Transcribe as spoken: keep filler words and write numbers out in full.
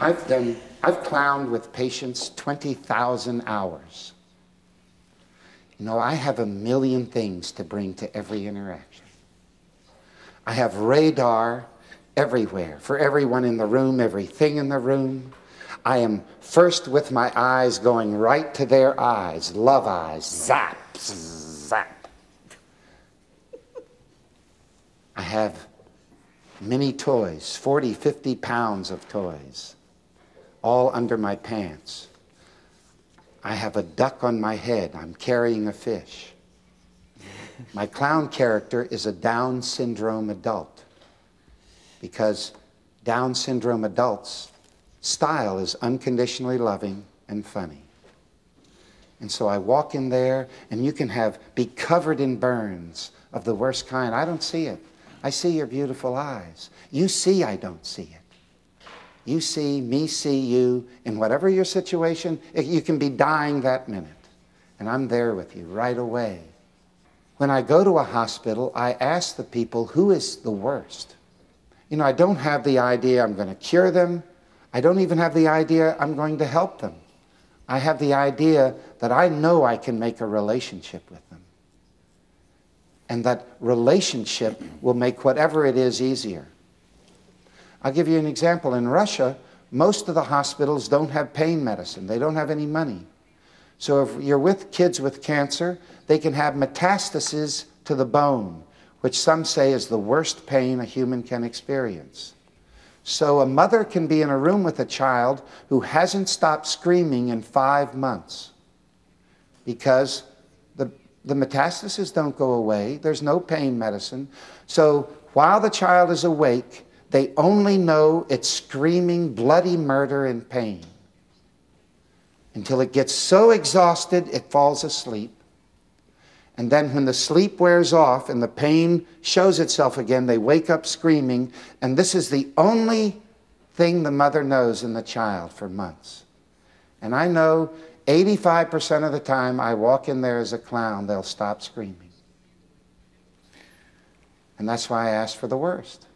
I've done, I've clowned with patients twenty thousand hours. You know, I have a million things to bring to every interaction. I have radar everywhere, for everyone in the room, everything in the room. I am first with my eyes going right to their eyes, love eyes, zap, zap. I have many toys, forty, fifty pounds of toys, all under my pants. I have a duck on my head. I'm carrying a fish. My clown character is a Down syndrome adult, because Down syndrome adults' style is unconditionally loving and funny. And so I walk in there, and you can have be covered in burns of the worst kind. I don't see it. I see your beautiful eyes. You see I don't see it. You see, me see you, in whatever your situation, you can be dying that minute. And I'm there with you right away. When I go to a hospital, I ask the people, who is the worst? You know, I don't have the idea I'm going to cure them. I don't even have the idea I'm going to help them. I have the idea that I know I can make a relationship with them. And that relationship will make whatever it is easier. I'll give you an example. In Russia, most of the hospitals don't have pain medicine. They don't have any money. So if you're with kids with cancer, they can have metastases to the bone, which some say is the worst pain a human can experience. So a mother can be in a room with a child who hasn't stopped screaming in five months because the, the metastases don't go away. There's no pain medicine. So while the child is awake, they only know it's screaming bloody murder and pain until it gets so exhausted it falls asleep. And then when the sleep wears off and the pain shows itself again, they wake up screaming. And this is the only thing the mother knows in the child for months. And I know eighty-five percent of the time I walk in there as a clown, they'll stop screaming. And that's why I ask for the worst.